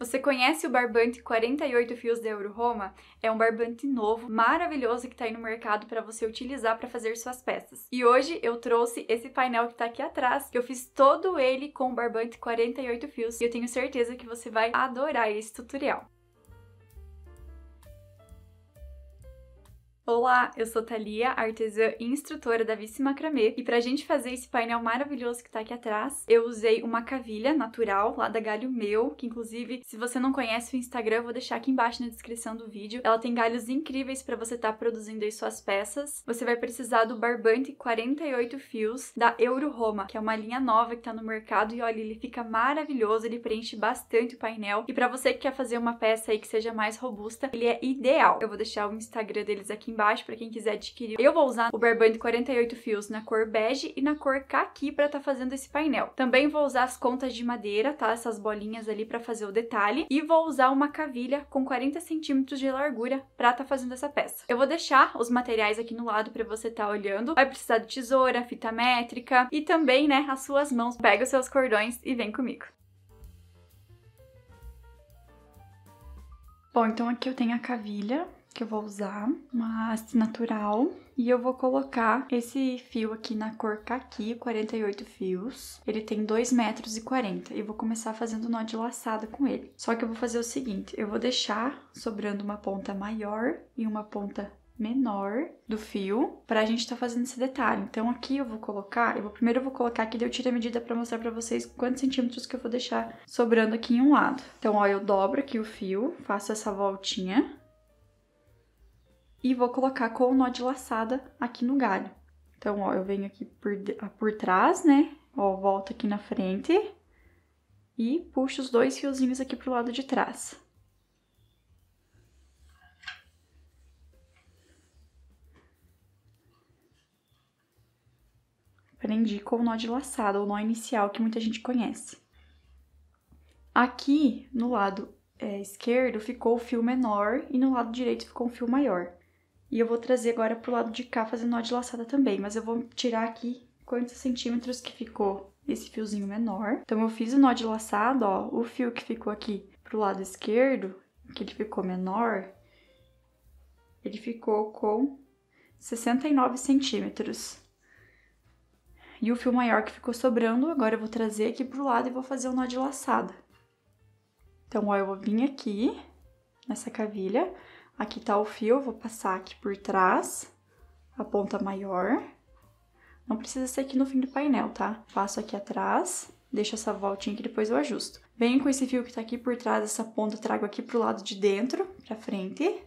Você conhece o barbante 48 fios da Euro Roma? É um barbante novo, maravilhoso, que tá aí no mercado para você utilizar para fazer suas peças. E hoje eu trouxe esse painel que tá aqui atrás, que eu fiz todo ele com o barbante 48 fios, e eu tenho certeza que você vai adorar esse tutorial. Olá, eu sou Thalia, artesã e instrutora da Vicci Macramê, e pra gente fazer esse painel maravilhoso que tá aqui atrás, eu usei uma cavilha natural lá da Galho Meu, que inclusive, se você não conhece o Instagram, eu vou deixar aqui embaixo na descrição do vídeo. Ela tem galhos incríveis pra você tá produzindo aí suas peças. Você vai precisar do barbante 48 fios da Euro Roma, que é uma linha nova que tá no mercado, e olha, ele fica maravilhoso, ele preenche bastante o painel, e pra você que quer fazer uma peça aí que seja mais robusta, ele é ideal. Eu vou deixar o Instagram deles aqui embaixo para quem quiser adquirir. Eu vou usar o barbante 48 fios na cor bege e na cor caqui para tá fazendo esse painel. Também vou usar as contas de madeira, tá? Essas bolinhas ali para fazer o detalhe, e vou usar uma cavilha com 40 centímetros de largura para tá fazendo essa peça. Eu vou deixar os materiais aqui no lado para você tá olhando. Vai precisar de tesoura, fita métrica e também, né, as suas mãos. Pega os seus cordões e vem comigo. Bom, então aqui eu tenho a cavilha que eu vou usar, uma haste natural, e eu vou colocar esse fio aqui na cor caqui, 48 fios. Ele tem 2,40 metros, e vou começar fazendo nó de laçada com ele. Só que eu vou fazer o seguinte, eu vou deixar sobrando uma ponta maior e uma ponta menor do fio, pra gente tá fazendo esse detalhe. Então aqui eu vou colocar, primeiro eu vou colocar aqui, daí eu tiro a medida pra mostrar pra vocês quantos centímetros que eu vou deixar sobrando aqui em um lado. Então, ó, eu dobro aqui o fio, faço essa voltinha, e vou colocar com o nó de laçada aqui no galho. Então, ó, eu venho aqui por trás, né? Ó, volto aqui na frente e puxo os dois fiozinhos aqui pro lado de trás. Prendi com o nó de laçada, ou nó inicial, que muita gente conhece. Aqui, no lado esquerdo, ficou o fio menor, e no lado direito ficou um fio maior. E eu vou trazer agora pro lado de cá, fazendo nó de laçada também, mas eu vou tirar aqui quantos centímetros que ficou esse fiozinho menor. Então, eu fiz o nó de laçada, ó, o fio que ficou aqui pro lado esquerdo, que ele ficou menor, ele ficou com 69 centímetros. E o fio maior que ficou sobrando, agora eu vou trazer aqui pro lado e vou fazer o nó de laçada. Então, ó, eu vou vir aqui, nessa cavilha. Aqui tá o fio, eu vou passar aqui por trás, a ponta maior. Não precisa ser aqui no fim do painel, tá? Passo aqui atrás, deixo essa voltinha que depois eu ajusto. Venho com esse fio que tá aqui por trás, essa ponta, trago aqui pro lado de dentro, pra frente.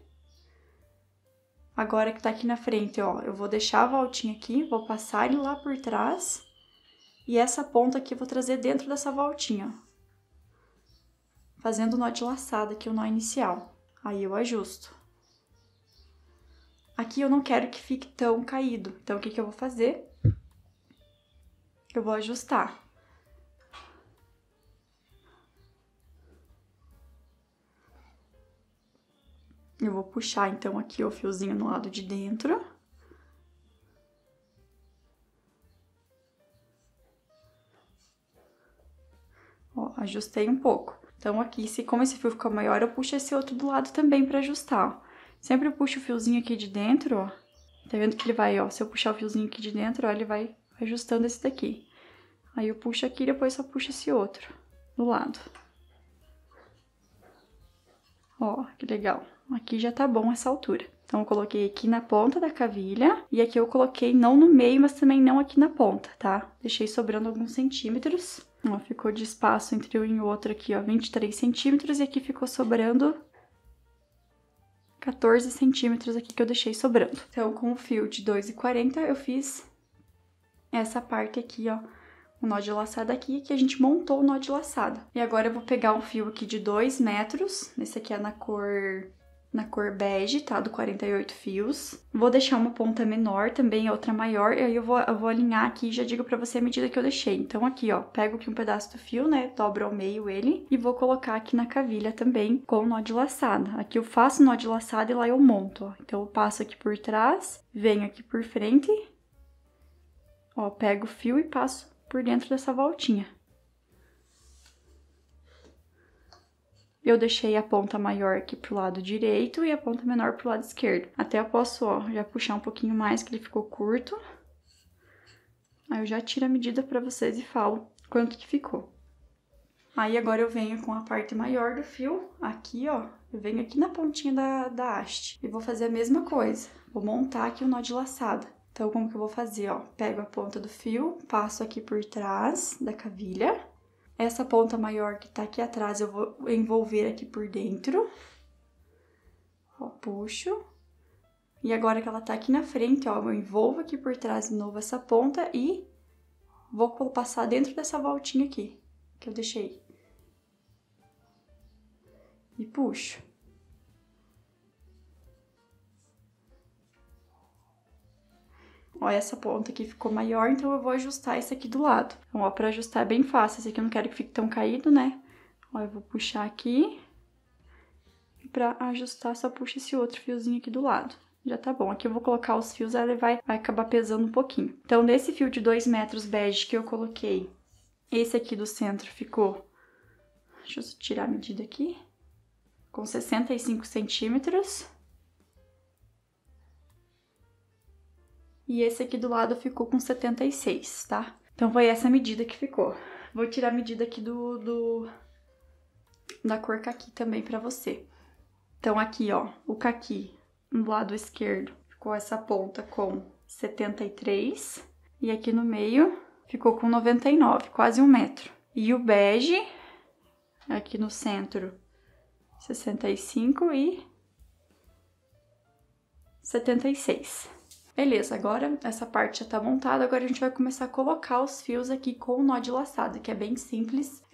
Agora que tá aqui na frente, ó, eu vou deixar a voltinha aqui, vou passar ele lá por trás. E essa ponta aqui eu vou trazer dentro dessa voltinha, ó. Fazendo o nó de laçada aqui, o nó inicial. Aí eu ajusto. Aqui eu não quero que fique tão caído, então o que que eu vou fazer? Eu vou ajustar. Eu vou puxar, então, aqui o fiozinho no lado de dentro. Ó, ajustei um pouco. Então, aqui, como esse fio ficou maior, eu puxo esse outro do lado também pra ajustar, ó. Sempre eu puxo o fiozinho aqui de dentro, ó. Tá vendo que ele vai, ó, se eu puxar o fiozinho aqui de dentro, ó, ele vai ajustando esse daqui. Aí eu puxo aqui e depois só puxo esse outro do lado. Ó, que legal. Aqui já tá bom essa altura. Então, eu coloquei aqui na ponta da cavilha, e aqui eu coloquei não no meio, mas também não aqui na ponta, tá? Deixei sobrando alguns centímetros. Ó, ficou de espaço entre um e outro aqui, ó, 23 centímetros, e aqui ficou sobrando 14 centímetros aqui que eu deixei sobrando. Então, com o fio de 2,40, eu fiz essa parte aqui, ó, o nó de laçada aqui, que a gente montou o nó de laçada. E agora eu vou pegar um fio aqui de 2 metros, esse aqui é na cor bege, tá? Do 48 fios. Vou deixar uma ponta menor também, outra maior, e aí eu vou alinhar aqui, já digo pra você a medida que eu deixei. Então, aqui, ó, pego aqui um pedaço do fio, né? Dobro ao meio ele, e vou colocar aqui na cavilha também com nó de laçada. Aqui eu faço nó de laçada e lá eu monto, ó. Então, eu passo aqui por trás, venho aqui por frente, ó, pego o fio e passo por dentro dessa voltinha. eu deixei a ponta maior aqui pro lado direito e a ponta menor pro lado esquerdo. Até eu posso, ó, já puxar um pouquinho mais, que ele ficou curto. Aí eu já tiro a medida pra vocês e falo quanto que ficou. Aí agora eu venho com a parte maior do fio, aqui, ó, eu venho aqui na pontinha da haste e vou fazer a mesma coisa. Vou montar aqui o nó de laçada. Então, como que eu vou fazer, ó? Pego a ponta do fio, passo aqui por trás da cavilha. Essa ponta maior que tá aqui atrás, eu vou envolver aqui por dentro. Ó, puxo. E agora que ela tá aqui na frente, ó, eu envolvo aqui por trás de novo essa ponta e vou passar dentro dessa voltinha aqui, que eu deixei. E puxo. Ó, essa ponta aqui ficou maior, então eu vou ajustar esse aqui do lado. Então, ó, pra ajustar é bem fácil, esse aqui eu não quero que fique tão caído, né? Ó, eu vou puxar aqui. E pra ajustar, só puxo esse outro fiozinho aqui do lado. Já tá bom. Aqui eu vou colocar os fios, ela vai acabar pesando um pouquinho. Então, nesse fio de 2 metros bege que eu coloquei, esse aqui do centro ficou... Deixa eu tirar a medida aqui. Com 65 centímetros. E esse aqui do lado ficou com 76, tá? Então, foi essa medida que ficou. Vou tirar a medida aqui da cor caqui também pra você. Então, aqui, ó, o caqui do lado esquerdo ficou essa ponta com 73. E aqui no meio ficou com 99, quase um metro. E o bege, aqui no centro, 65 e 76. Beleza, agora essa parte já tá montada, agora a gente vai começar a colocar os fios aqui com o nó de laçada, que é bem simples.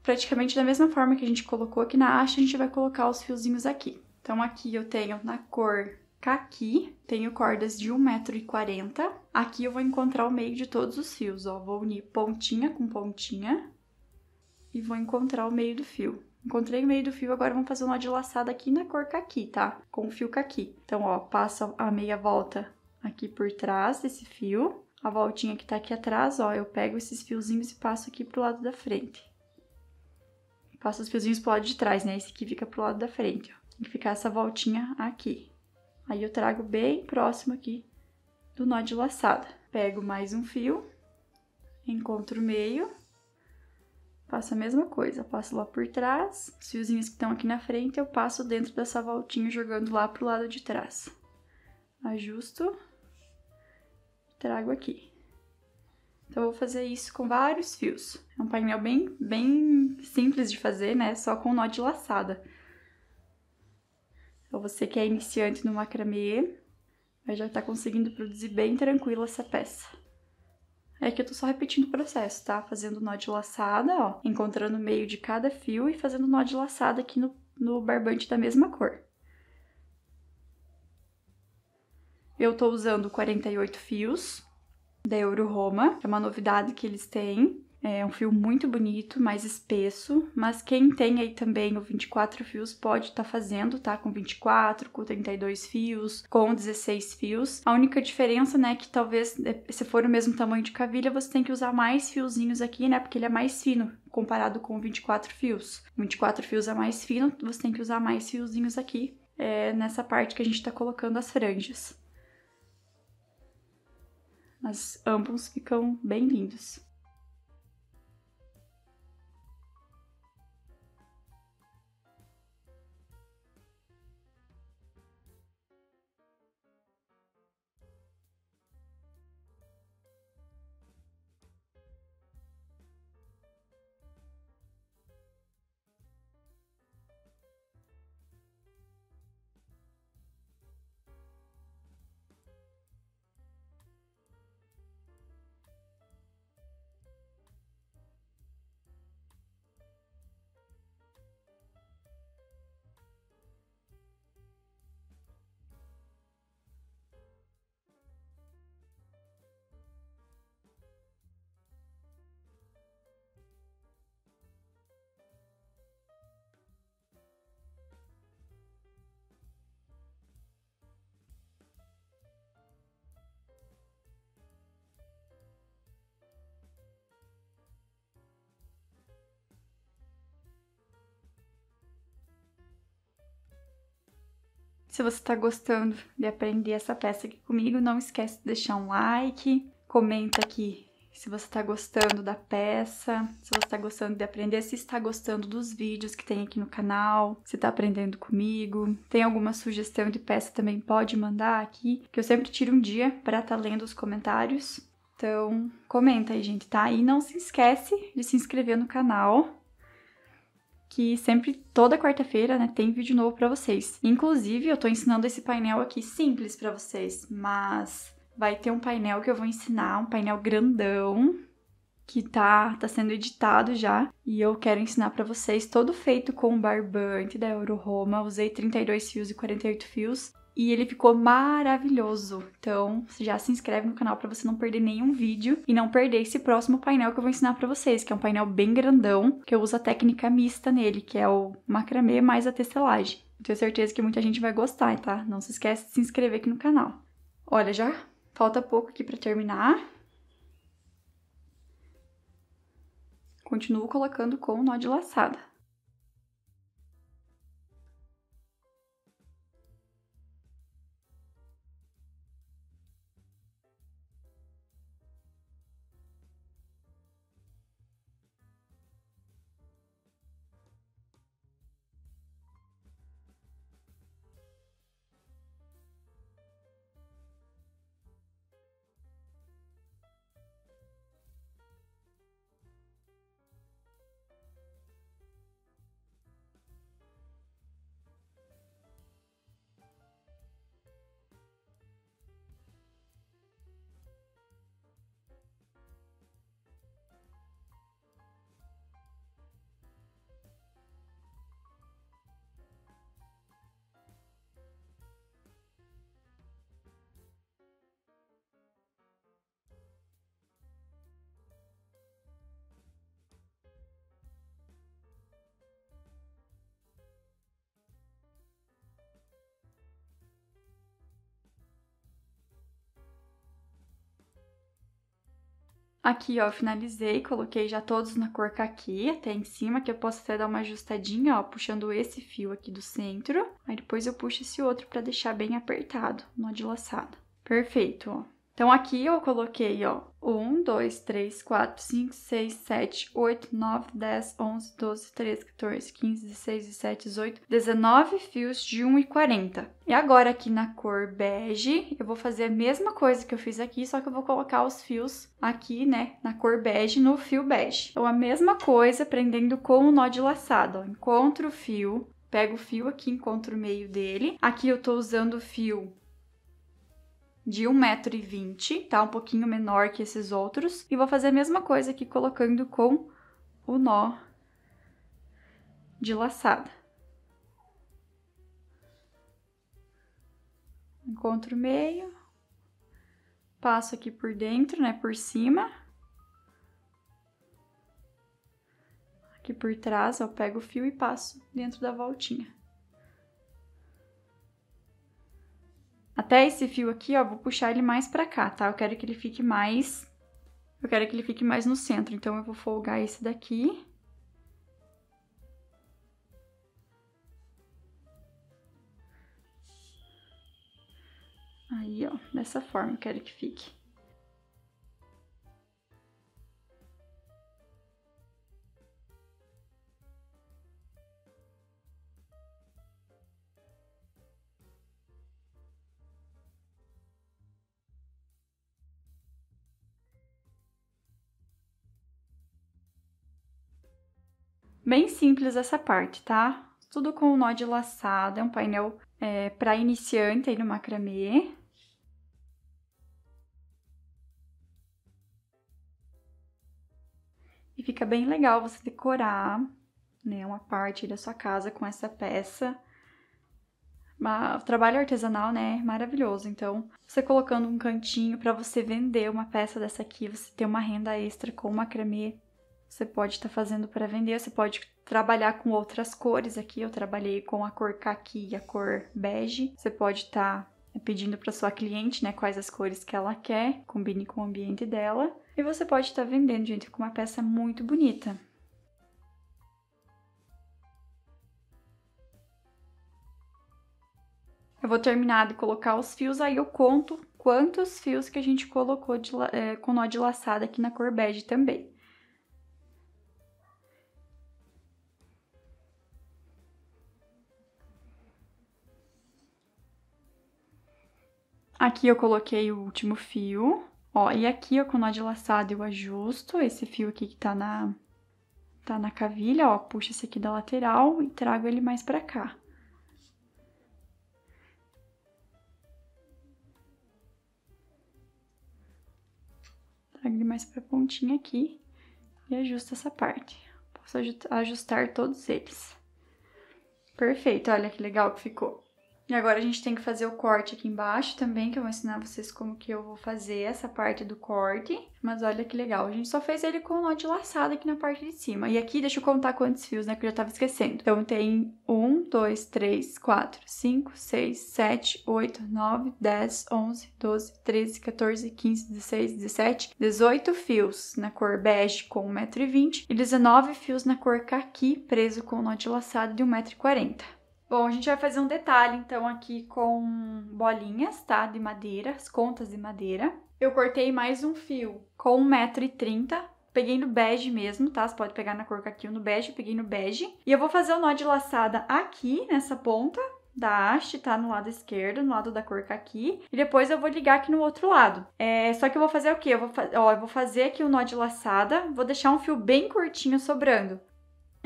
Praticamente da mesma forma que a gente colocou aqui na haste, a gente vai colocar os fiozinhos aqui. Então, aqui eu tenho na cor caqui, tenho cordas de 1,40 m. Aqui eu vou encontrar o meio de todos os fios, ó. Vou unir pontinha com pontinha e vou encontrar o meio do fio. Encontrei o meio do fio, agora vamos fazer um nó de laçada aqui na cor caqui, tá? Com o fio caqui. Então, ó, passa a meia volta aqui por trás desse fio. A voltinha que tá aqui atrás, ó, eu pego esses fiozinhos e passo aqui pro lado da frente. Passo os fiozinhos pro lado de trás, né? Esse aqui fica pro lado da frente, ó. Tem que ficar essa voltinha aqui. Aí eu trago bem próximo aqui do nó de laçada. Pego mais um fio, encontro o meio... Faço a mesma coisa, passo lá por trás, os fiozinhos que estão aqui na frente, eu passo dentro dessa voltinha, jogando lá pro lado de trás. Ajusto, trago aqui. Então, eu vou fazer isso com vários fios. É um painel bem simples de fazer, né? Só com nó de laçada. Então, você que é iniciante no macramê, vai já tá conseguindo produzir bem tranquila essa peça. É que eu tô só repetindo o processo, tá? Fazendo nó de laçada, ó, encontrando o meio de cada fio e fazendo nó de laçada aqui no barbante da mesma cor. Eu tô usando 48 fios da Euro Roma, é uma novidade que eles têm. É um fio muito bonito, mais espesso, mas quem tem aí também o 24 fios pode estar fazendo, tá? Com 24, com 32 fios, com 16 fios. A única diferença, né, que talvez se for o mesmo tamanho de cavilha, você tem que usar mais fiozinhos aqui, né? Porque ele é mais fino comparado com 24 fios. 24 fios é mais fino, você tem que usar mais fiozinhos aqui, nessa parte que a gente tá colocando as franjas. Mas ambos ficam bem lindos. Se você está gostando de aprender essa peça aqui comigo, não esquece de deixar um like, comenta aqui se você está gostando da peça, se você está gostando de aprender, se está gostando dos vídeos que tem aqui no canal, se está aprendendo comigo. Tem alguma sugestão de peça também, pode mandar aqui, que eu sempre tiro um dia para estar lendo os comentários. Então, comenta aí, gente, tá? E não se esquece de se inscrever no canal, que sempre, toda quarta-feira, né, tem vídeo novo para vocês. Inclusive, eu tô ensinando esse painel aqui simples para vocês, mas vai ter um painel que eu vou ensinar, um painel grandão, que tá sendo editado já. E eu quero ensinar pra vocês, todo feito com barbante da Euro Roma. Usei 32 fios e 48 fios e ele ficou maravilhoso. Então, já se inscreve no canal pra você não perder nenhum vídeo e não perder esse próximo painel que eu vou ensinar pra vocês, que é um painel bem grandão, que eu uso a técnica mista nele, que é o macramê mais a tecelagem. Tenho certeza que muita gente vai gostar, tá? Não se esquece de se inscrever aqui no canal. Olha, já falta pouco aqui pra terminar. Continuo colocando com o nó de laçada. Aqui, ó, eu finalizei, coloquei já todos na cor caqui até em cima, que eu posso até dar uma ajustadinha, ó, puxando esse fio aqui do centro. Aí depois eu puxo esse outro pra deixar bem apertado, nó de laçada. Perfeito, ó. Então aqui eu coloquei, ó, 1, 2, 3, 4, 5, 6, 7, 8, 9, 10, 11, 12, 13, 14, 15, 16, 17, 18, 19 fios de 1,40. E agora aqui na cor bege, eu vou fazer a mesma coisa que eu fiz aqui, só que eu vou colocar os fios aqui, né, na cor bege, no fio bege. Então a mesma coisa, prendendo com o nó de laçada, ó, encontro o fio, pego o fio aqui, encontro o meio dele. Aqui eu tô usando o fio de 1,20 m, tá? Um pouquinho menor que esses outros. E vou fazer a mesma coisa aqui, colocando com o nó de laçada. Encontro o meio, passo aqui por dentro, né? Por cima. Aqui por trás, ó, pego o fio e passo dentro da voltinha. Até esse fio aqui, ó, vou puxar ele mais pra cá, tá? Eu quero que ele fique mais no centro, então eu vou folgar esse daqui. Aí, ó, dessa forma eu quero que fique. Bem simples essa parte, tá? Tudo com o nó de laçada, é um painel para iniciante aí no macramê. E fica bem legal você decorar, né, uma parte da sua casa com essa peça. O trabalho artesanal, né, é maravilhoso. Então, você colocando um cantinho para você vender uma peça dessa aqui, você ter uma renda extra com o macramê. Você pode estar fazendo para vender, você pode trabalhar com outras cores aqui. Eu trabalhei com a cor caqui e a cor bege. Você pode estar pedindo para sua cliente, né, quais as cores que ela quer, combine com o ambiente dela. E você pode estar vendendo, gente, com uma peça muito bonita. Eu vou terminar de colocar os fios, aí eu conto quantos fios que a gente colocou com nó de laçada aqui na cor bege também. Aqui eu coloquei o último fio, ó, e aqui, ó, com nó de laçada eu ajusto esse fio aqui que tá na cavilha, ó, puxo esse aqui da lateral e trago ele mais pra cá. Trago ele mais pra pontinha aqui e ajusto essa parte. Posso ajustar todos eles. Perfeito, olha que legal que ficou. E agora a gente tem que fazer o corte aqui embaixo também, que eu vou ensinar vocês como que eu vou fazer essa parte do corte. Mas olha que legal, a gente só fez ele com o nó de laçada aqui na parte de cima. E aqui, deixa eu contar quantos fios, né, que eu já tava esquecendo. Então tem 1, 2, 3, 4, 5, 6, 7, 8, 9, 10, 11, 12, 13, 14, 15, 16, 17, 18 fios na cor bege com 1,20 m e 19 fios na cor caqui preso com o nó de laçada de 1,40 m. Bom, a gente vai fazer um detalhe, então, aqui com bolinhas, tá? De madeira, as contas de madeira. Eu cortei mais um fio com 1,30 m, peguei no bege mesmo, tá? Você pode pegar na cor caqui ou no bege, eu peguei no bege. E eu vou fazer o nó de laçada aqui, nessa ponta da haste, tá? No lado esquerdo, no lado da cor caqui. E depois eu vou ligar aqui no outro lado. Só que eu vou fazer o quê? Eu vou fazer aqui o nó de laçada, vou deixar um fio bem curtinho sobrando.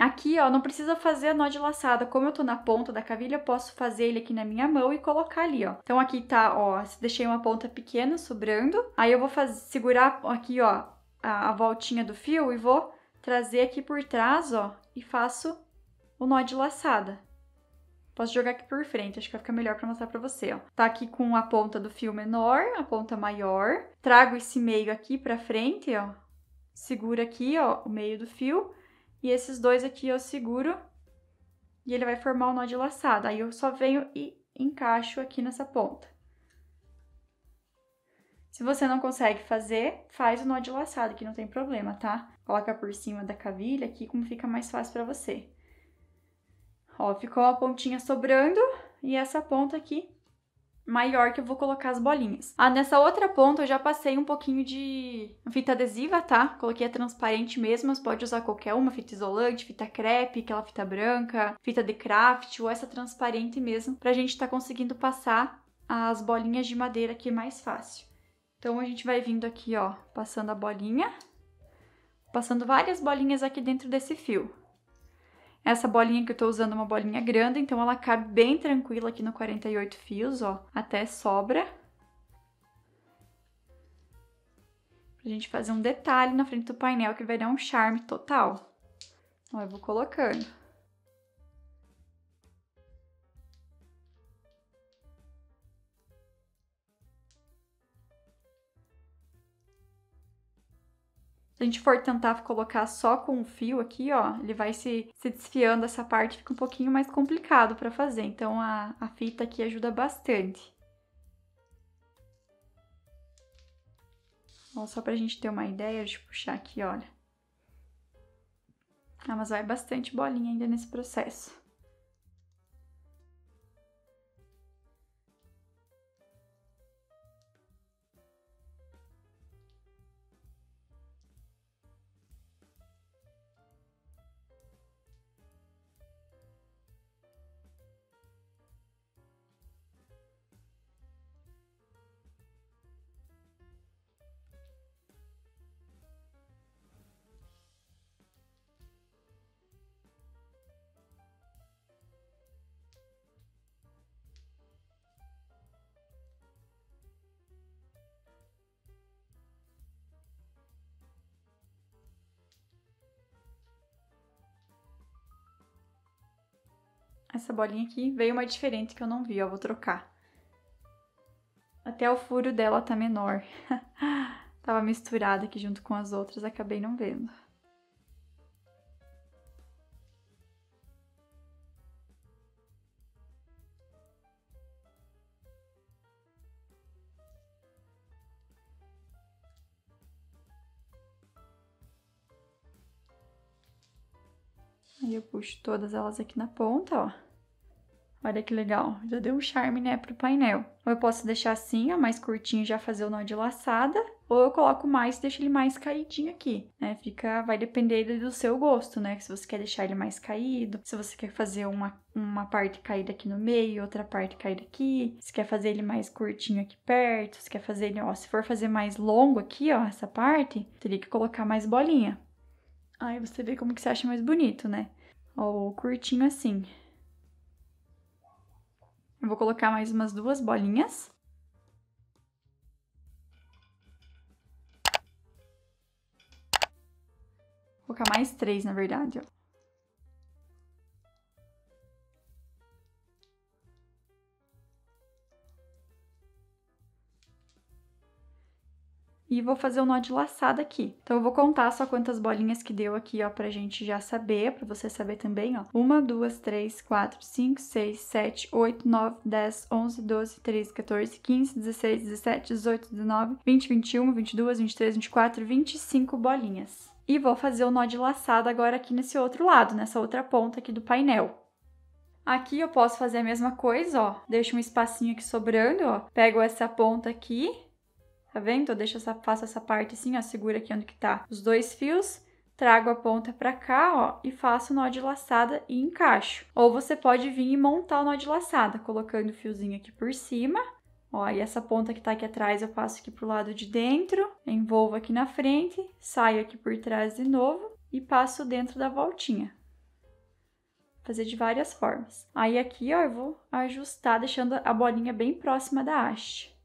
Aqui, ó, não precisa fazer nó de laçada. Como eu tô na ponta da cavilha, eu posso fazer ele aqui na minha mão e colocar ali, ó. Então, aqui tá, ó, deixei uma ponta pequena sobrando. Aí, eu vou segurar aqui, ó, a voltinha do fio e vou trazer aqui por trás, ó, e faço o nó de laçada. Posso jogar aqui por frente, acho que vai ficar melhor pra mostrar pra você, ó. Tá aqui com a ponta do fio menor, a ponta maior. Trago esse meio aqui pra frente, ó. Seguro aqui, ó, o meio do fio. E esses dois aqui eu seguro e ele vai formar um nó de laçada. Aí eu só venho e encaixo aqui nessa ponta. Se você não consegue fazer, faz o nó de laçada, que não tem problema, tá? Coloca por cima da cavilha aqui, como fica mais fácil pra você. Ó, ficou a pontinha sobrando e essa ponta aqui maior que eu vou colocar as bolinhas. Ah, nessa outra ponta eu já passei um pouquinho de fita adesiva, tá? Coloquei a transparente mesmo, mas pode usar qualquer uma, fita isolante, fita crepe, aquela fita branca, fita de craft ou essa transparente mesmo, pra gente tá conseguindo passar as bolinhas de madeira aqui mais fácil. Então a gente vai vindo aqui, ó, passando a bolinha, passando várias bolinhas aqui dentro desse fio. Essa bolinha que eu tô usando é uma bolinha grande, então ela cabe bem tranquila aqui no 48 fios, ó, até sobra. Pra gente fazer um detalhe na frente do painel que vai dar um charme total. Ó, eu vou colocando. Se a gente for tentar colocar só com o fio aqui, ó, ele vai se desfiando essa parte, fica um pouquinho mais complicado pra fazer. Então, a fita aqui ajuda bastante. Ó, só pra gente ter uma ideia, deixa eu puxar aqui, olha. Ah, mas vai bastante bolinha ainda nesse processo. Essa bolinha aqui veio uma diferente que eu não vi, ó, vou trocar. Até o furo dela tá menor. Tava misturada aqui junto com as outras, acabei não vendo. Aí eu puxo todas elas aqui na ponta, ó. Olha que legal, já deu um charme, né, pro painel. Ou eu posso deixar assim, ó, mais curtinho, já fazer o nó de laçada, ou eu coloco mais e deixo ele mais caidinho aqui, né? Fica, vai depender do seu gosto, né? Se você quer deixar ele mais caído, se você quer fazer uma parte caída aqui no meio, outra parte caída aqui, se quer fazer ele mais curtinho aqui perto, se quer fazer ele, ó, se for fazer mais longo aqui, ó, essa parte, teria que colocar mais bolinha. Aí você vê como que você acha mais bonito, né? Ó, curtinho assim. Eu vou colocar mais umas duas bolinhas. Vou colocar mais três, na verdade, ó. E vou fazer o nó de laçada aqui. Então, eu vou contar só quantas bolinhas que deu aqui, ó, pra gente já saber, pra você saber também, ó. 1, 2, 3, 4, 5, 6, 7, 8, 9, 10, 11, 12, 13, 14, 15, 16, 17, 18, 19, 20, 21, 22, 23, 24, 25 bolinhas. E vou fazer o nó de laçada agora aqui nesse outro lado, nessa outra ponta aqui do painel. Aqui eu posso fazer a mesma coisa, ó. Deixo um espacinho aqui sobrando, ó. Pego essa ponta aqui. Tá vendo? Eu deixo faço essa parte assim, ó, segura aqui onde que tá os dois fios, trago a ponta pra cá, ó, e faço o nó de laçada e encaixo. Ou você pode vir e montar o nó de laçada, colocando o fiozinho aqui por cima, ó, e essa ponta que tá aqui atrás eu passo aqui pro lado de dentro, envolvo aqui na frente, saio aqui por trás de novo e passo dentro da voltinha. Fazer de várias formas. Aí aqui, ó, eu vou ajustar, deixando a bolinha bem próxima da haste.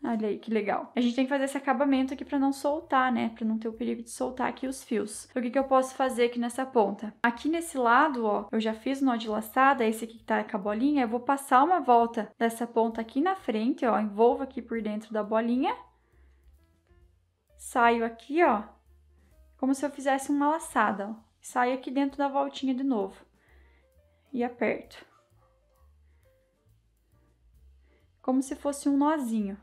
Olha aí, que legal. A gente tem que fazer esse acabamento aqui pra não soltar, né? Pra não ter o perigo de soltar aqui os fios. Então, o que que eu posso fazer aqui nessa ponta? Aqui nesse lado, ó, eu já fiz o nó de laçada, esse aqui que tá com a bolinha, eu vou passar uma volta dessa ponta aqui na frente, ó, envolvo aqui por dentro da bolinha, saio aqui, ó, como se eu fizesse uma laçada, ó, saio aqui dentro da voltinha de novo e aperto. Como se fosse um nozinho.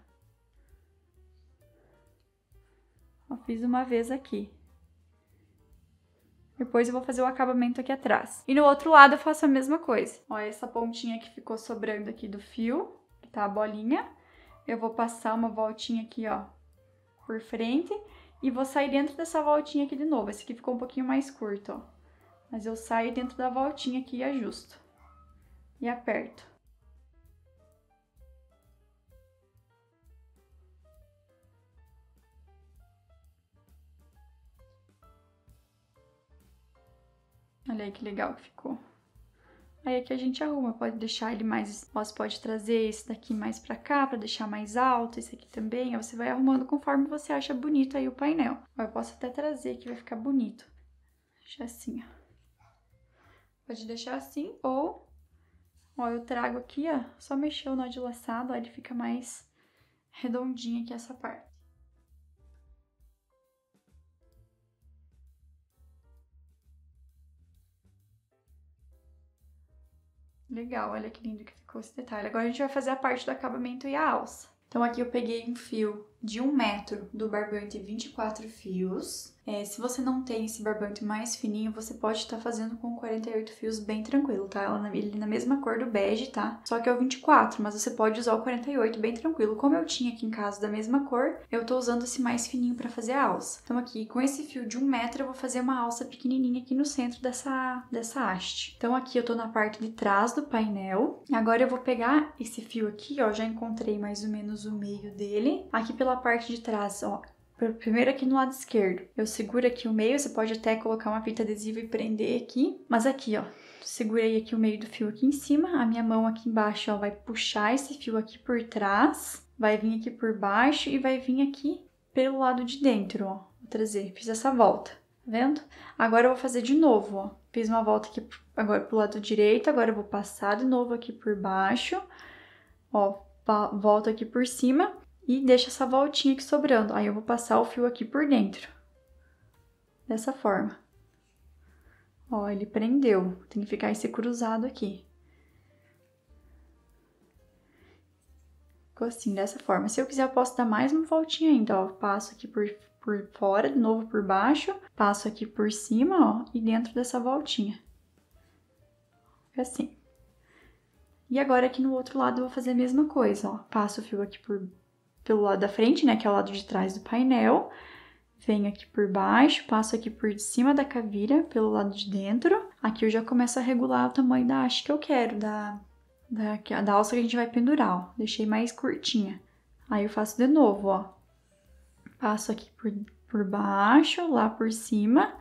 Fiz uma vez aqui. Depois eu vou fazer o acabamento aqui atrás. E no outro lado eu faço a mesma coisa. Ó, essa pontinha que ficou sobrando aqui do fio, que tá a bolinha, eu vou passar uma voltinha aqui, ó, por frente. E vou sair dentro dessa voltinha aqui de novo. Esse aqui ficou um pouquinho mais curto, ó. Mas eu saio dentro da voltinha aqui e ajusto. E aperto. Olha aí que legal que ficou. Aí aqui a gente arruma, pode deixar ele mais... Você pode trazer esse daqui mais pra cá, pra deixar mais alto, esse aqui também. Aí você vai arrumando conforme você acha bonito aí o painel. Eu posso até trazer que vai ficar bonito. Deixa assim, ó. Pode deixar assim ou... Ó, eu trago aqui, ó, só mexer o nó de laçado, ó, ele fica mais redondinho aqui essa parte. Legal, olha que lindo que ficou esse detalhe. Agora a gente vai fazer a parte do acabamento e a alça. Então aqui eu peguei um fio de 1 metro do barbante 24 fios. Se você não tem esse barbante mais fininho, você pode estar fazendo com 48 fios bem tranquilo, tá? Ele na mesma cor do bege, tá? Só que é o 24, mas você pode usar o 48 bem tranquilo. Como eu tinha aqui em casa da mesma cor, eu tô usando esse mais fininho pra fazer a alça. Então aqui, com esse fio de 1 metro, eu vou fazer uma alça pequenininha aqui no centro dessa haste. Então aqui eu tô na parte de trás do painel. Agora eu vou pegar esse fio aqui, ó, já encontrei mais ou menos o meio dele. Aqui pela parte de trás, ó, primeiro aqui no lado esquerdo, eu seguro aqui o meio, você pode até colocar uma fita adesiva e prender aqui, mas aqui, ó, segurei aqui o meio do fio aqui em cima, a minha mão aqui embaixo, ó, vai puxar esse fio aqui por trás, vai vir aqui por baixo e vai vir aqui pelo lado de dentro, ó, vou trazer, fiz essa volta, tá vendo? Agora eu vou fazer de novo, ó, fiz uma volta aqui agora pro lado direito, agora eu vou passar de novo aqui por baixo, ó, volta aqui por cima, e deixa essa voltinha aqui sobrando. Aí eu vou passar o fio aqui por dentro. Dessa forma. Ó, ele prendeu. Tem que ficar esse cruzado aqui. Ficou assim, dessa forma. Se eu quiser, eu posso dar mais uma voltinha ainda, ó. Passo aqui por fora, de novo por baixo. Passo aqui por cima, ó. E dentro dessa voltinha. fica assim. E agora aqui no outro lado eu vou fazer a mesma coisa, ó. Passo o fio aqui pelo lado da frente, né, que é o lado de trás do painel. Venho aqui por baixo, passo aqui por cima da caveira, pelo lado de dentro. Aqui eu já começo a regular o tamanho da haste que eu quero, da alça que a gente vai pendurar, ó. Deixei mais curtinha. Aí eu faço de novo, ó. Passo aqui por baixo, lá por cima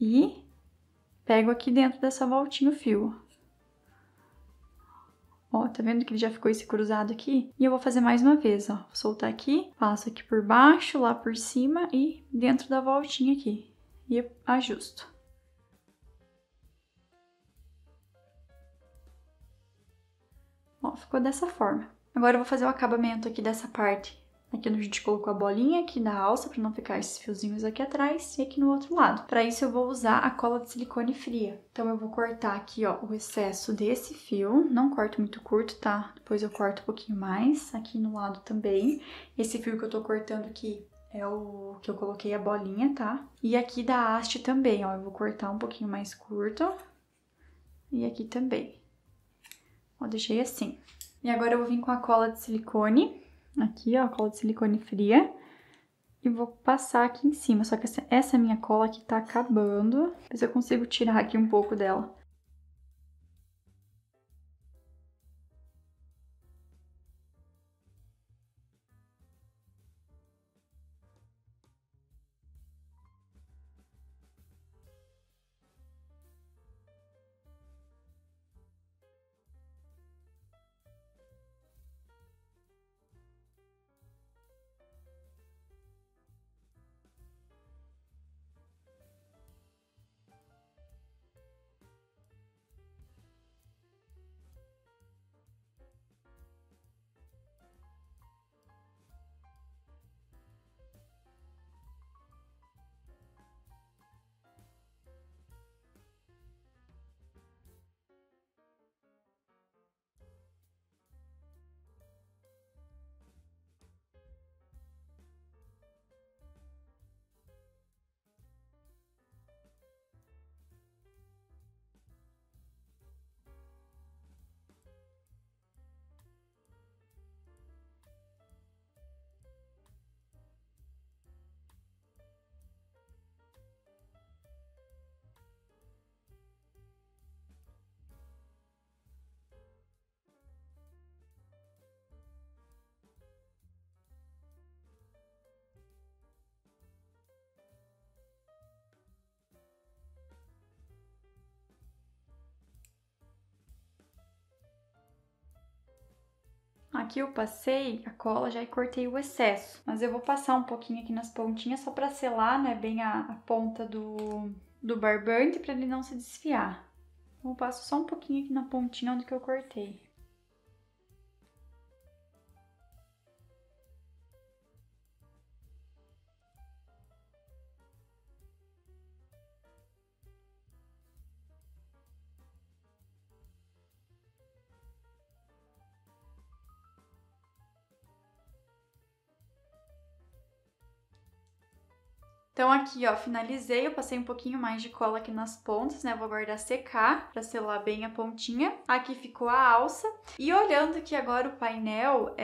e pego aqui dentro dessa voltinha o fio. Ó, tá vendo que ele já ficou esse cruzado aqui? E eu vou fazer mais uma vez, ó. Vou soltar aqui, passo aqui por baixo, lá por cima e dentro da voltinha aqui. E ajusto. Ó, ficou dessa forma. Agora eu vou fazer o acabamento aqui dessa parte. Aqui onde a gente colocou a bolinha aqui da alça, pra não ficar esses fiozinhos aqui atrás, e aqui no outro lado. Pra isso eu vou usar a cola de silicone fria. Então eu vou cortar aqui, ó, o excesso desse fio. Não corto muito curto, tá? Depois eu corto um pouquinho mais, aqui no lado também. Esse fio que eu tô cortando aqui é o que eu coloquei a bolinha, tá? E aqui da haste também, ó, eu vou cortar um pouquinho mais curto. E aqui também. Ó, deixei assim. E agora eu vou vir com a cola de silicone. Aqui, ó, cola de silicone fria. E vou passar aqui em cima. Só que essa minha cola aqui tá acabando. Mas eu consigo tirar aqui um pouco dela. Aqui eu passei a cola já e cortei o excesso, mas eu vou passar um pouquinho aqui nas pontinhas só pra selar, né, bem a ponta do barbante pra ele não se desfiar. Então eu passo só um pouquinho aqui na pontinha onde que eu cortei. Então aqui, ó, finalizei, eu passei um pouquinho mais de cola aqui nas pontas, né, vou aguardar secar pra selar bem a pontinha. Aqui ficou a alça. E olhando aqui agora o painel,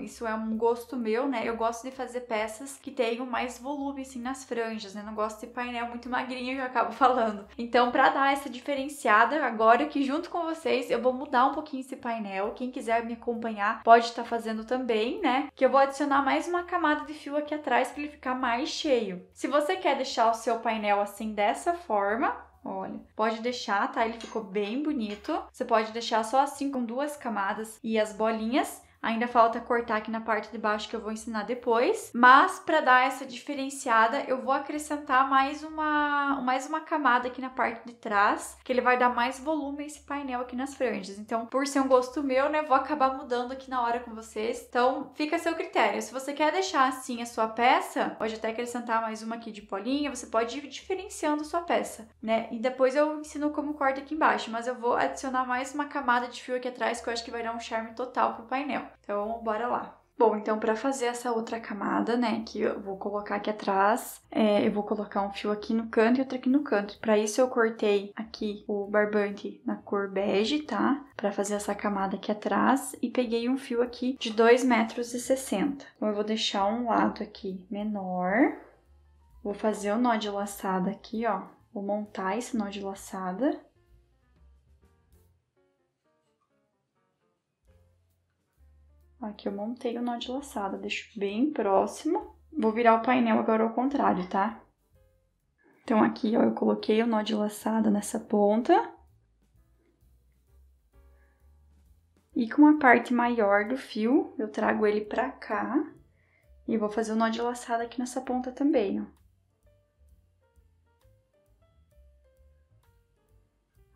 isso é um gosto meu, né, eu gosto de fazer peças que tenham mais volume, assim, nas franjas, né, não gosto de painel muito magrinho que eu acabo falando. Então, pra dar essa diferenciada, agora que junto com vocês, eu vou mudar um pouquinho esse painel. Quem quiser me acompanhar pode estar fazendo também, né, que eu vou adicionar mais uma camada de fio aqui atrás pra ele ficar mais cheio. Se você quer deixar o seu painel assim dessa forma, olha, pode deixar, tá? Ele ficou bem bonito. Você pode deixar só assim com duas camadas e as bolinhas. Ainda falta cortar aqui na parte de baixo que eu vou ensinar depois, mas para dar essa diferenciada eu vou acrescentar mais uma camada aqui na parte de trás, que ele vai dar mais volume a esse painel aqui nas franjas. Então, por ser um gosto meu, né, vou acabar mudando aqui na hora com vocês. Então, fica a seu critério. Se você quer deixar assim a sua peça, pode até acrescentar mais uma aqui de bolinha, você pode ir diferenciando a sua peça, né? E depois eu ensino como corta aqui embaixo, mas eu vou adicionar mais uma camada de fio aqui atrás que eu acho que vai dar um charme total pro painel. Então, bora lá! Bom, então para fazer essa outra camada, né, que eu vou colocar aqui atrás, eu vou colocar um fio aqui no canto e outro aqui no canto. Para isso eu cortei aqui o barbante na cor bege, tá? Para fazer essa camada aqui atrás e peguei um fio aqui de 2,60 m. Então eu vou deixar um lado aqui menor, vou fazer o nó de laçada aqui, ó, vou montar esse nó de laçada. Aqui eu montei o nó de laçada, deixo bem próximo. Vou virar o painel agora ao contrário, tá? Então, aqui, ó, eu coloquei o nó de laçada nessa ponta. E com a parte maior do fio, eu trago ele pra cá. E vou fazer o nó de laçada aqui nessa ponta também, ó.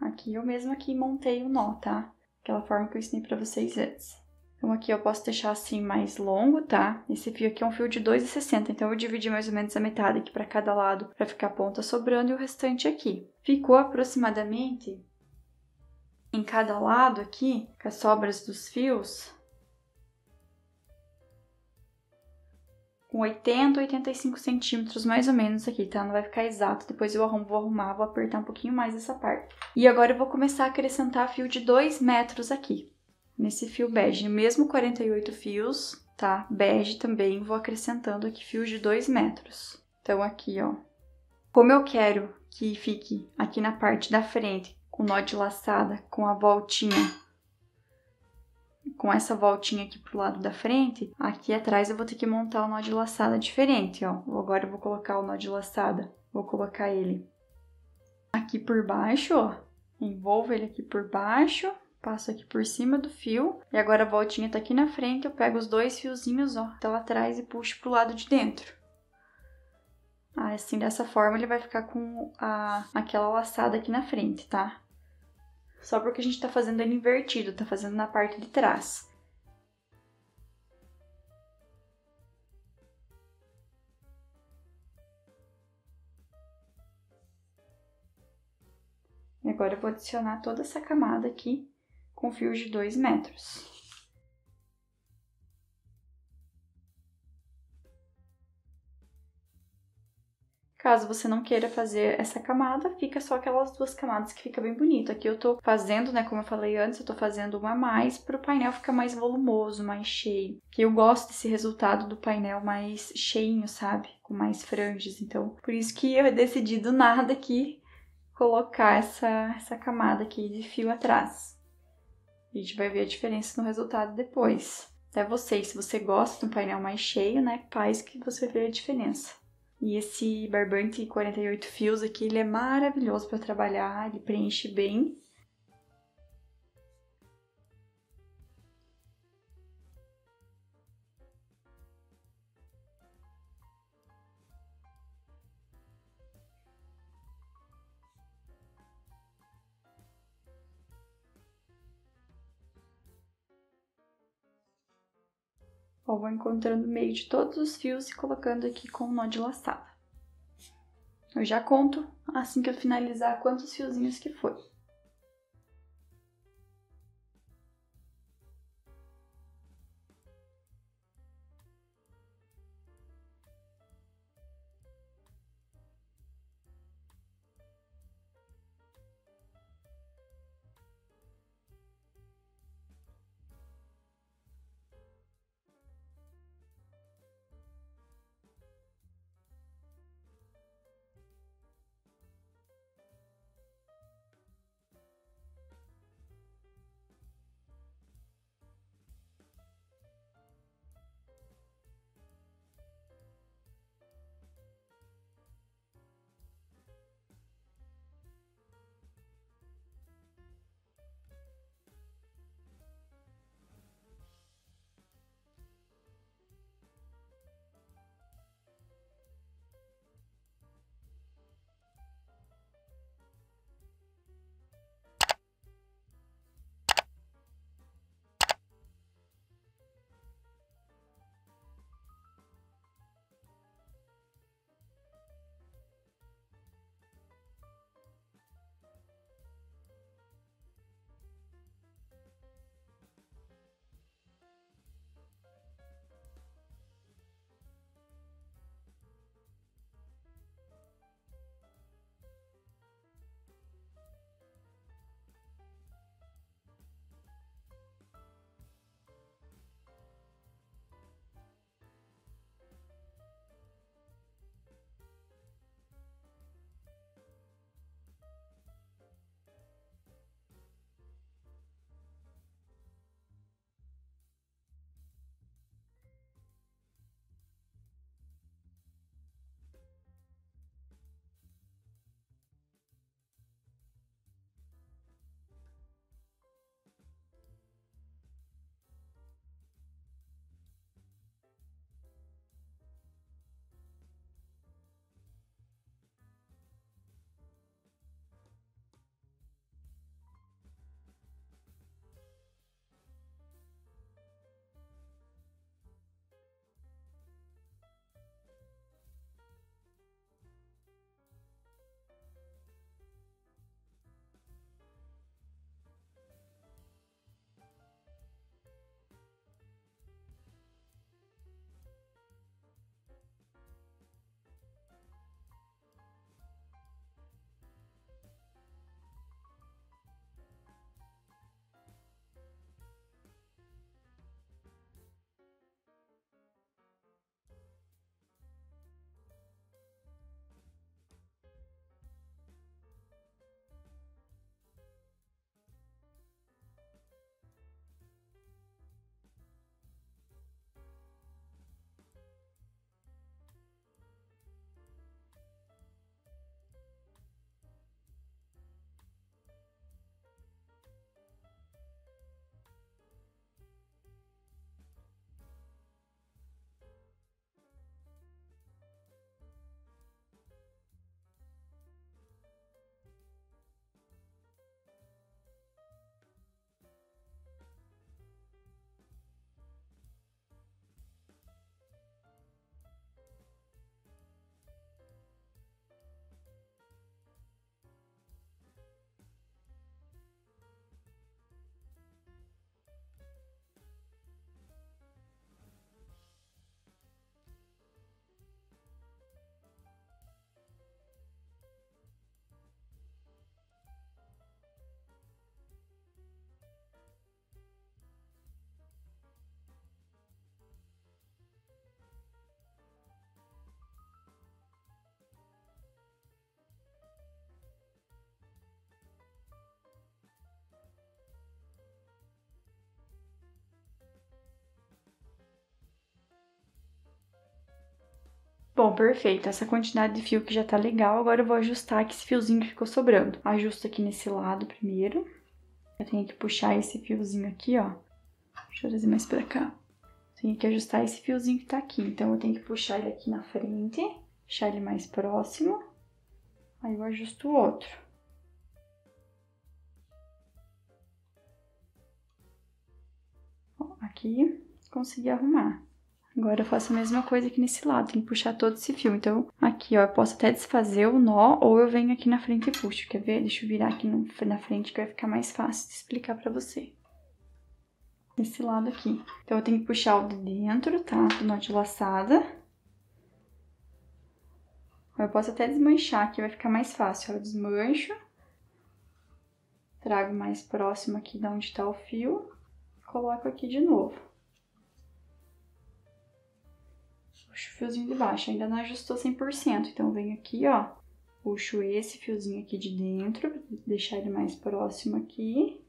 Aqui, eu mesma aqui montei o nó, tá? Aquela forma que eu ensinei pra vocês antes. Então, aqui eu posso deixar assim mais longo, tá? Esse fio aqui é um fio de 2,60 m, então eu dividi mais ou menos a metade aqui para cada lado, para ficar a ponta sobrando e o restante aqui. Ficou aproximadamente em cada lado aqui, com as sobras dos fios, com 80, 85 centímetros mais ou menos aqui, tá? Não vai ficar exato, depois eu arrumo, vou arrumar, vou apertar um pouquinho mais essa parte. E agora eu vou começar a acrescentar fio de 2 metros aqui. Nesse fio bege, mesmo 48 fios, tá? Bege também, vou acrescentando aqui fios de 2 metros. Então, aqui, ó. Como eu quero que fique aqui na parte da frente, com nó de laçada, com a voltinha, com essa voltinha aqui pro lado da frente, aqui atrás eu vou ter que montar o nó de laçada diferente, ó. Agora eu vou colocar o nó de laçada, vou colocar ele aqui por baixo, ó. Envolvo ele aqui por baixo. Passo aqui por cima do fio, e agora a voltinha tá aqui na frente, eu pego os dois fiozinhos, ó, até lá atrás e puxo pro lado de dentro. Assim, dessa forma, ele vai ficar com aquela laçada aqui na frente, tá? Só porque a gente tá fazendo ele invertido, tá fazendo na parte de trás. E agora eu vou adicionar toda essa camada aqui com fios de 2 metros. Caso você não queira fazer essa camada, fica só aquelas duas camadas que fica bem bonito. Aqui eu tô fazendo, né, como eu falei antes, eu tô fazendo uma a mais para o painel ficar mais volumoso, mais cheio. Que eu gosto desse resultado do painel mais cheinho, sabe? Com mais franjas, então. Por isso que eu decidi do nada aqui colocar essa camada aqui de fio atrás. A gente vai ver a diferença no resultado depois. Até vocês, se você gosta de um painel mais cheio, né, faz que você vê a diferença. E esse barbante 48 fios aqui, ele é maravilhoso para trabalhar, ele preenche bem. Ó, vou encontrando o meio de todos os fios e colocando aqui com o nó de laçada. Eu já conto, assim que eu finalizar, quantos fiozinhos que foi. Bom, perfeito. Essa quantidade de fio que já tá legal, agora eu vou ajustar aqui esse fiozinho que ficou sobrando. Ajusto aqui nesse lado primeiro. Eu tenho que puxar esse fiozinho aqui, ó. Deixa eu trazer mais pra cá. Tenho que ajustar esse fiozinho que tá aqui. Então, eu tenho que puxar ele aqui na frente, puxar ele mais próximo. Aí, eu ajusto o outro. Ó, aqui, consegui arrumar. Agora, eu faço a mesma coisa aqui nesse lado. Tem que puxar todo esse fio. Então, aqui, ó, eu posso até desfazer o nó, ou eu venho aqui na frente e puxo. Quer ver? Deixa eu virar aqui na frente, que vai ficar mais fácil de explicar pra você. Esse lado aqui. Então, eu tenho que puxar o de dentro, tá? Do nó de laçada. Eu posso até desmanchar aqui, vai ficar mais fácil. Eu desmancho. Trago mais próximo aqui de onde tá o fio. Coloco aqui de novo. Puxo o fiozinho de baixo. Ainda não ajustou 100%. Então, eu venho aqui, ó. Puxo esse fiozinho aqui de dentro, pra deixar ele mais próximo aqui.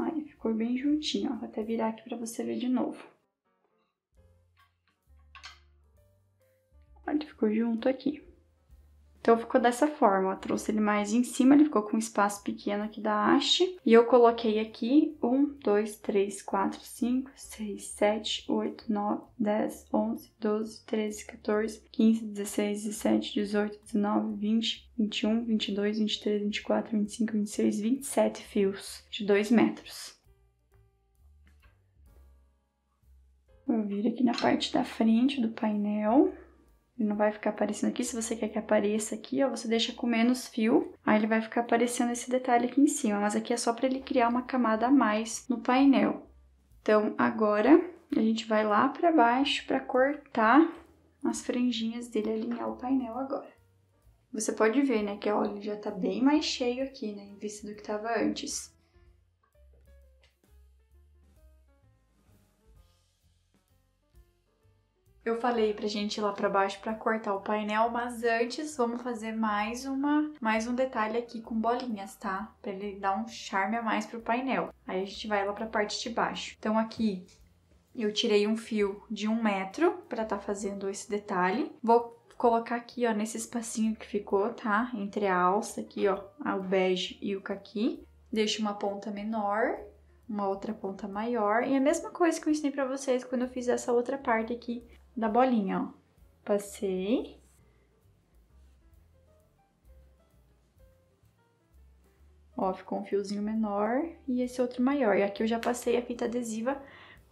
Aí, ficou bem juntinho, ó. Vou até virar aqui pra você ver de novo. Olha, ficou junto aqui. Então, ficou dessa forma, ó. Trouxe ele mais em cima, ele ficou com um espaço pequeno aqui da haste. E eu coloquei aqui 1, 2, 3, 4, 5, 6, 7, 8, 9, 10, 11, 12, 13, 14, 15, 16, 17, 18, 19, 20... 21, 22, 23, 24, 25, 26, 27 fios de 2 metros. Eu viro aqui na parte da frente do painel. Ele não vai ficar aparecendo aqui. Se você quer que apareça aqui, ó, você deixa com menos fio. Aí ele vai ficar aparecendo esse detalhe aqui em cima. Mas aqui é só para ele criar uma camada a mais no painel. Então, agora, a gente vai lá para baixo para cortar as franjinhas dele, alinhar o painel agora. Você pode ver, né, que olha, já tá bem mais cheio aqui, né, em vista do que tava antes. Eu falei pra gente ir lá pra baixo pra cortar o painel, mas antes vamos fazer mais um detalhe aqui com bolinhas, tá? Pra ele dar um charme a mais pro painel. Aí a gente vai lá pra parte de baixo. Então aqui eu tirei um fio de 1 metro pra tá fazendo esse detalhe. Vou colocar aqui, ó, nesse espacinho que ficou, tá? Entre a alça aqui, ó, o bege e o caqui. Deixo uma ponta menor, uma outra ponta maior. E a mesma coisa que eu ensinei pra vocês quando eu fiz essa outra parte aqui da bolinha, ó. Passei. Ó, ficou um fiozinho menor e esse outro maior. E aqui eu já passei a fita adesiva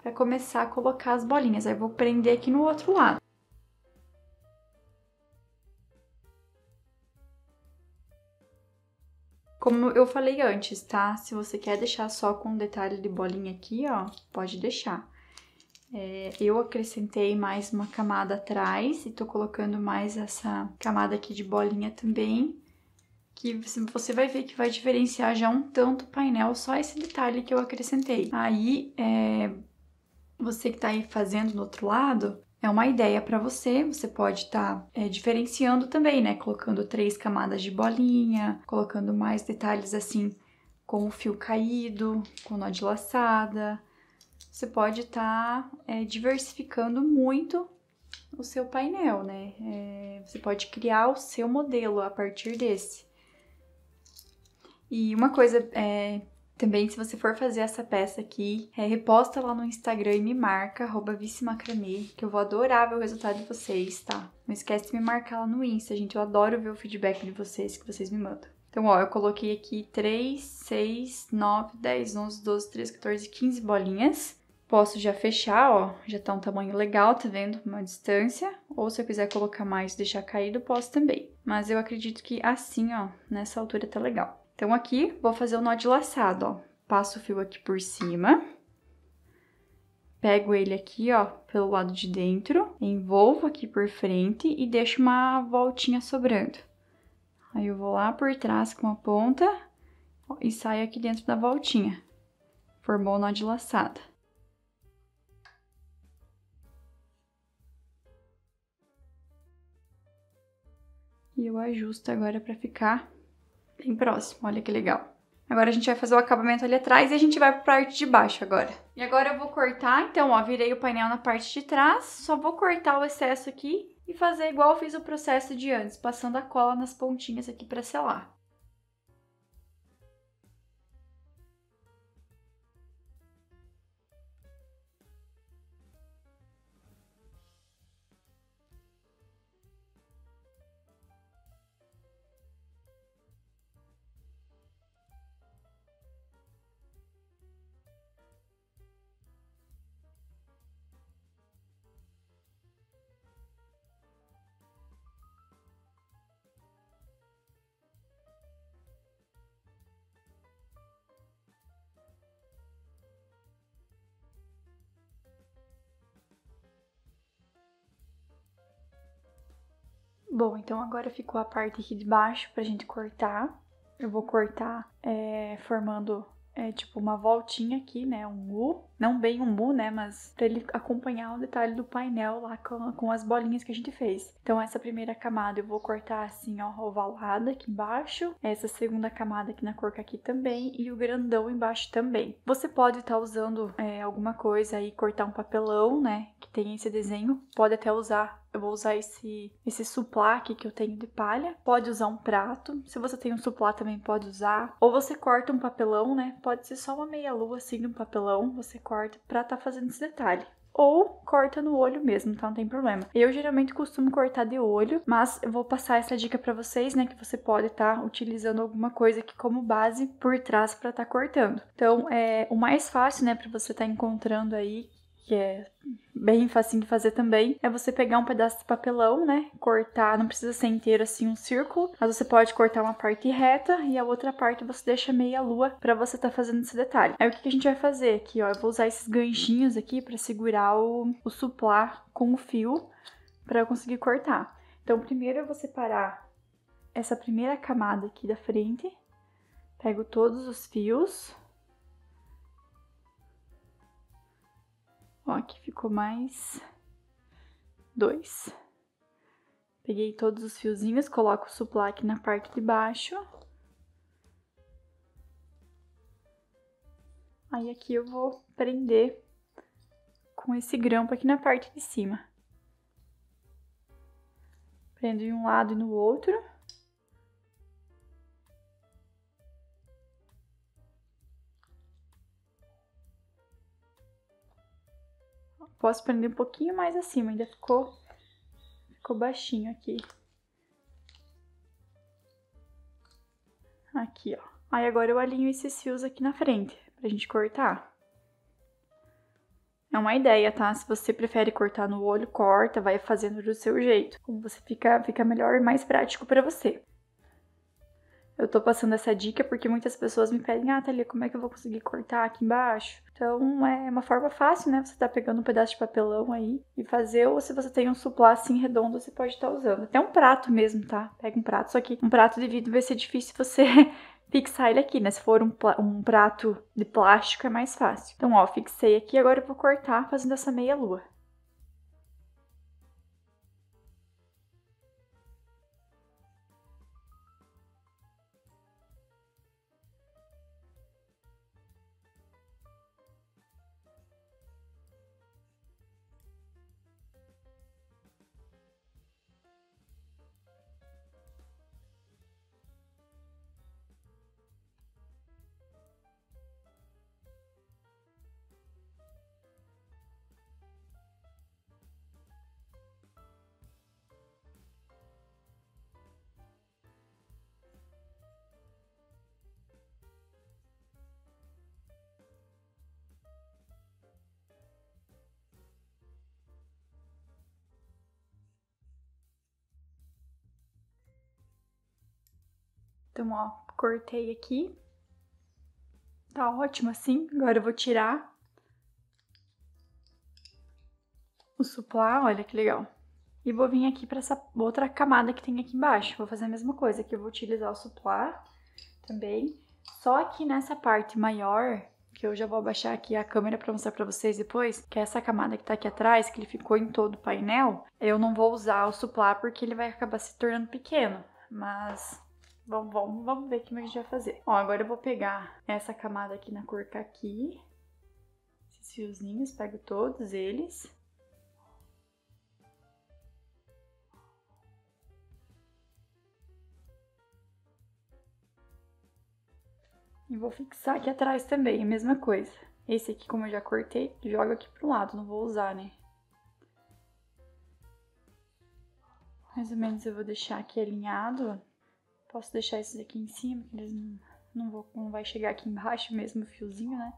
pra começar a colocar as bolinhas. Aí eu vou prender aqui no outro lado. Como eu falei antes, tá? Se você quer deixar só com um detalhe de bolinha aqui, ó, pode deixar. Eu acrescentei mais uma camada atrás e tô colocando mais essa camada aqui de bolinha também, que você vai ver que vai diferenciar já um tanto o painel, só esse detalhe que eu acrescentei. Aí, você que tá aí fazendo no outro lado... É uma ideia para você, você pode estar diferenciando também, né? Colocando 3 camadas de bolinha, colocando mais detalhes assim com o fio caído, com o nó de laçada. Você pode estar diversificando muito o seu painel, né? Você pode criar o seu modelo a partir desse. E uma coisa... Também, se você for fazer essa peça aqui, reposta lá no Instagram e me marca, @vicimacramê, que eu vou adorar ver o resultado de vocês, tá? Não esquece de me marcar lá no Insta, gente, eu adoro ver o feedback de vocês, que vocês me mandam. Então, ó, eu coloquei aqui 3, 6, 9, 10, 11, 12, 13, 14, 15 bolinhas. Posso já fechar, ó, já tá um tamanho legal, tá vendo? Uma distância. Ou se eu quiser colocar mais e deixar caído, posso também. Mas eu acredito que assim, ó, nessa altura tá legal. Então, aqui, vou fazer o nó de laçado, ó. Passo o fio aqui por cima. Pego ele aqui, ó, pelo lado de dentro. Envolvo aqui por frente e deixo uma voltinha sobrando. Aí, eu vou lá por trás com a ponta ó, e saio aqui dentro da voltinha. Formou o nó de laçada. E eu ajusto agora pra ficar bem próximo, olha que legal. Agora a gente vai fazer o acabamento ali atrás e a gente vai pra parte de baixo agora. E agora eu vou cortar, então ó, virei o painel na parte de trás, só vou cortar o excesso aqui e fazer igual eu fiz o processo de antes, passando a cola nas pontinhas aqui pra selar. Bom, então agora ficou a parte aqui de baixo pra gente cortar. Eu vou cortar formando tipo uma voltinha aqui, né, um U. Não bem um U, né, mas pra ele acompanhar o detalhe do painel lá com as bolinhas que a gente fez. Então essa primeira camada eu vou cortar assim, ó, ovalada aqui embaixo. Essa segunda camada aqui na cor caqui também e o grandão embaixo também. Você pode estar usando alguma coisa aí, cortar um papelão, né, que tem esse desenho. Pode até usar. Eu vou usar esse suplá aqui que eu tenho de palha. Pode usar um prato. Se você tem um suplá também pode usar. Ou você corta um papelão, né? Pode ser só uma meia lua assim de um papelão. Você corta pra tá fazendo esse detalhe. Ou corta no olho mesmo, tá? Não tem problema. Eu geralmente costumo cortar de olho, mas eu vou passar essa dica pra vocês, né? Que você pode tá utilizando alguma coisa aqui como base por trás pra tá cortando. Então, o mais fácil, né? Pra você tá encontrando aí, que é bem facinho de fazer também, é você pegar um pedaço de papelão, né, cortar, não precisa ser inteiro assim, um círculo, mas você pode cortar uma parte reta e a outra parte você deixa meia lua pra você tá fazendo esse detalhe. Aí o que a gente vai fazer aqui, ó, eu vou usar esses ganchinhos aqui pra segurar o suplá com o fio pra eu conseguir cortar. Então primeiro eu vou separar essa primeira camada aqui da frente, pego todos os fios. Ó, aqui ficou mais 2. Peguei todos os fiozinhos, coloco o suplá aqui na parte de baixo. Aí aqui eu vou prender com esse grampo aqui na parte de cima. Prendo em um lado e no outro. Posso prender um pouquinho mais acima, ainda ficou baixinho aqui. Aqui, ó. Aí agora eu alinho esses fios aqui na frente, pra gente cortar. É uma ideia, tá? Se você prefere cortar no olho, corta, vai fazendo do seu jeito. Como você fica melhor e mais prático pra você. Eu tô passando essa dica porque muitas pessoas me pedem, ah, Thalia, como é que eu vou conseguir cortar aqui embaixo? Então, é uma forma fácil, né? Você tá pegando um pedaço de papelão aí e fazer, ou se você tem um suplá assim redondo, você pode estar usando. Até um prato mesmo, tá? Pega um prato, só que um prato de vidro vai ser difícil você fixar ele aqui, né? Se for um prato de plástico é mais fácil. Então, ó, fixei aqui, agora eu vou cortar fazendo essa meia lua. Então, ó, cortei aqui. Tá ótimo assim. Agora eu vou tirar o suplá, olha que legal. E vou vir aqui pra essa outra camada que tem aqui embaixo. Vou fazer a mesma coisa, aqui eu vou utilizar o suplá também. Só que nessa parte maior, que eu já vou abaixar aqui a câmera para mostrar para vocês depois, que é essa camada que tá aqui atrás, que ele ficou em todo o painel, eu não vou usar o suplá porque ele vai acabar se tornando pequeno, mas vamos ver como a gente vai fazer. Ó, agora eu vou pegar essa camada aqui na cor caqui, esses fiozinhos, pego todos eles. E vou fixar aqui atrás também, a mesma coisa. Esse aqui, como eu já cortei, jogo aqui pro lado, não vou usar, né? Mais ou menos eu vou deixar aqui alinhado. Posso deixar esses aqui em cima, que eles não vai chegar aqui embaixo mesmo o fiozinho, né?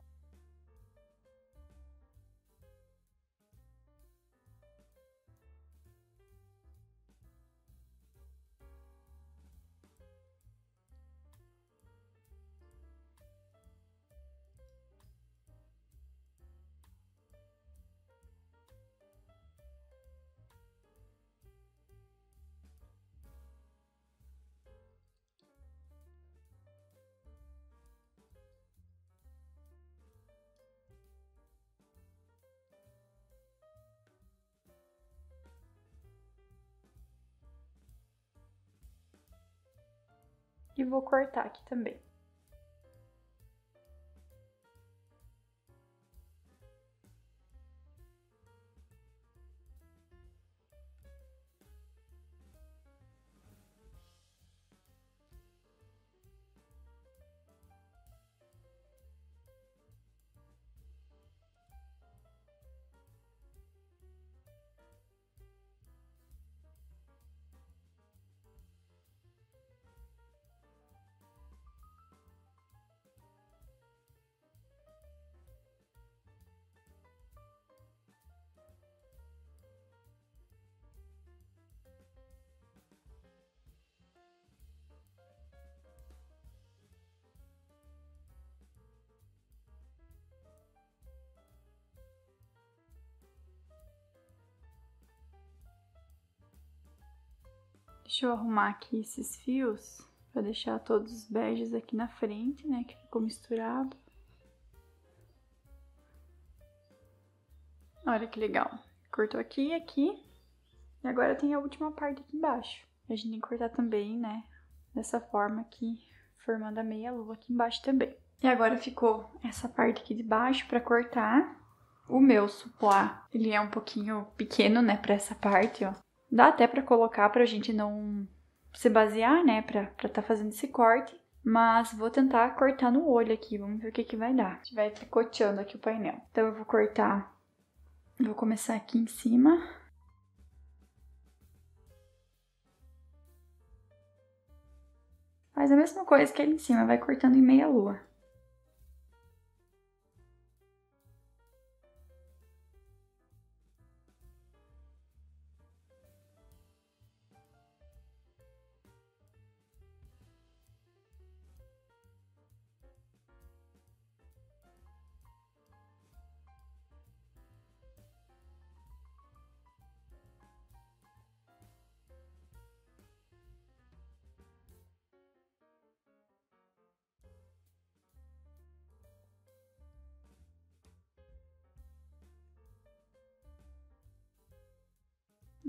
E vou cortar aqui também. Deixa eu arrumar aqui esses fios, pra deixar todos os beges aqui na frente, né, que ficou misturado. Olha que legal. Cortou aqui e aqui. E agora tem a última parte aqui embaixo. A gente tem que cortar também, né, dessa forma aqui, formando a meia lua aqui embaixo também. E agora ficou essa parte aqui de baixo pra cortar. O meu suplá, ele é um pouquinho pequeno, né, pra essa parte, ó. Dá até pra colocar pra gente não se basear, né, pra tá fazendo esse corte. Mas vou tentar cortar no olho aqui, vamos ver o que que vai dar. A gente vai picoteando aqui o painel. Então eu vou cortar, vou começar aqui em cima. Faz a mesma coisa que ali em cima, vai cortando em meia lua.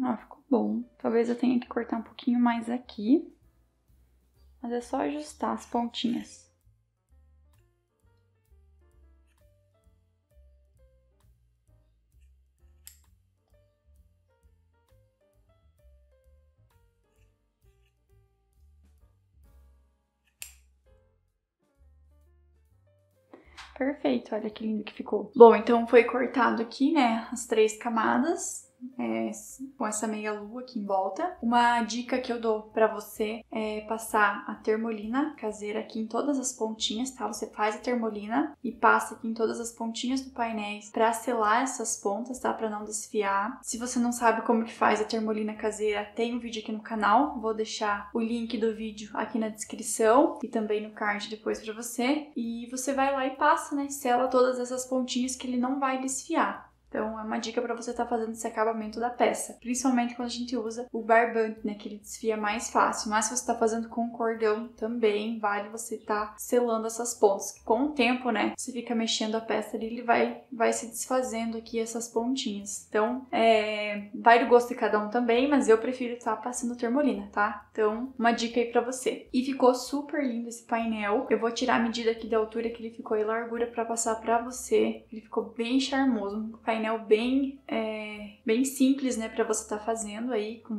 Ó, ficou bom. Talvez eu tenha que cortar um pouquinho mais aqui, mas é só ajustar as pontinhas. Perfeito, olha que lindo que ficou. Bom, então foi cortado aqui, né, as 3 camadas. Com essa meia lua aqui em volta. Uma dica que eu dou pra você é passar a termolina caseira aqui em todas as pontinhas, tá? Você faz a termolina e passa aqui em todas as pontinhas do painel pra selar essas pontas, tá? Pra não desfiar. Se você não sabe como que faz a termolina caseira, tem um vídeo aqui no canal. Vou deixar o link do vídeo aqui na descrição e também no card depois pra você. E você vai lá e passa, né? Sela todas essas pontinhas que ele não vai desfiar. Então é uma dica para você estar fazendo esse acabamento da peça, principalmente quando a gente usa o barbante, né, que ele desfia mais fácil. Mas se você está fazendo com cordão também, vale você estar selando essas pontas. Com o tempo, né, você fica mexendo a peça ali, ele vai se desfazendo aqui essas pontinhas. Então vai do gosto de cada um também, mas eu prefiro estar passando termolina, tá? Então uma dica aí para você. E ficou super lindo esse painel. Eu vou tirar a medida aqui da altura que ele ficou e largura para passar para você. Ele ficou bem charmoso, um painel bem, bem simples, né, para você estar fazendo aí, com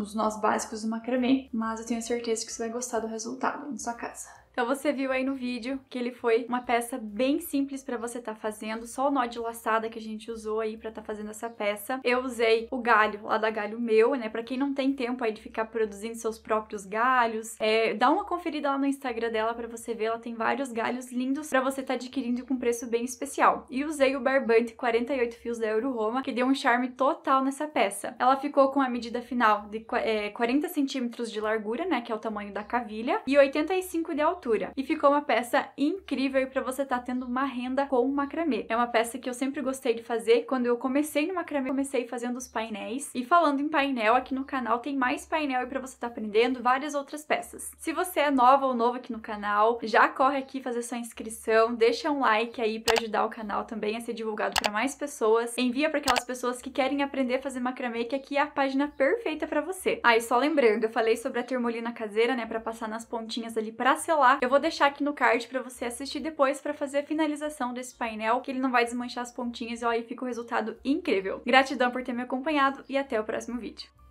os nós básicos do macramê, mas eu tenho certeza que você vai gostar do resultado na sua casa. Então você viu aí no vídeo que ele foi uma peça bem simples para você estar fazendo, só o nó de laçada que a gente usou aí para estar fazendo essa peça. Eu usei o galho lá da Galho Meu, né? Para quem não tem tempo aí de ficar produzindo seus próprios galhos, dá uma conferida lá no Instagram dela para você ver, ela tem vários galhos lindos para você estar adquirindo com preço bem especial. E usei o barbante 48 fios da Euro Roma, que deu um charme total nessa peça. Ela ficou com a medida final de 40 centímetros de largura, né? Que é o tamanho da cavilha, e 85 de altura. E ficou uma peça incrível para você estar tendo uma renda com o macramê. É uma peça que eu sempre gostei de fazer. Quando eu comecei no macramê, comecei fazendo os painéis. E falando em painel, aqui no canal tem mais painel aí para você estar aprendendo várias outras peças. Se você é nova ou novo aqui no canal, já corre aqui fazer sua inscrição, deixa um like aí para ajudar o canal também a ser divulgado para mais pessoas. Envia para aquelas pessoas que querem aprender a fazer macramê, que aqui é a página perfeita para você. Ah, e só lembrando, eu falei sobre a termolina caseira, né, para passar nas pontinhas ali para selar. Eu vou deixar aqui no card para você assistir depois para fazer a finalização desse painel, que ele não vai desmanchar as pontinhas e aí fica um resultado incrível. Gratidão por ter me acompanhado e até o próximo vídeo.